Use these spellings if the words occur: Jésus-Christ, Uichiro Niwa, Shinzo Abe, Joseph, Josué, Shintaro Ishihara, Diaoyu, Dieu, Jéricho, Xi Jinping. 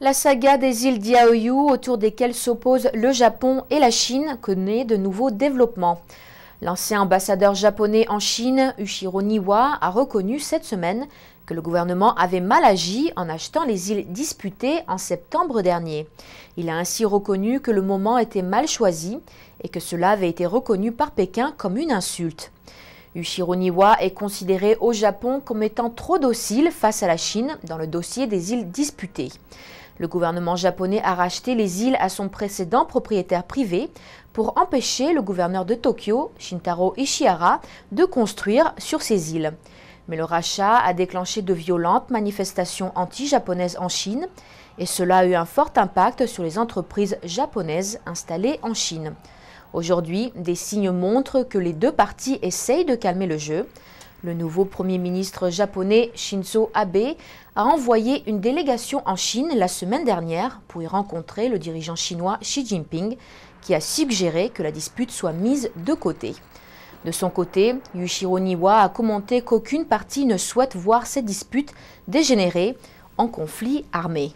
La saga des îles Diaoyu, autour desquelles s'opposent le Japon et la Chine, connaît de nouveaux développements. L'ancien ambassadeur japonais en Chine, Uichiro Niwa, a reconnu cette semaine que le gouvernement avait mal agi en achetant les îles disputées en septembre dernier. Il a ainsi reconnu que le moment était mal choisi et que cela avait été reconnu par Pékin comme une insulte. Uichiro Niwa est considéré au Japon comme étant trop docile face à la Chine dans le dossier des îles disputées. Le gouvernement japonais a racheté les îles à son précédent propriétaire privé pour empêcher le gouverneur de Tokyo, Shintaro Ishihara, de construire sur ces îles. Mais le rachat a déclenché de violentes manifestations anti-japonaises en Chine et cela a eu un fort impact sur les entreprises japonaises installées en Chine. Aujourd'hui, des signes montrent que les deux parties essayent de calmer le jeu. Le nouveau Premier ministre japonais Shinzo Abe a envoyé une délégation en Chine la semaine dernière pour y rencontrer le dirigeant chinois Xi Jinping, qui a suggéré que la dispute soit mise de côté. De son côté, Uichiro Niwa a commenté qu'aucune partie ne souhaite voir cette dispute dégénérer en conflit armé.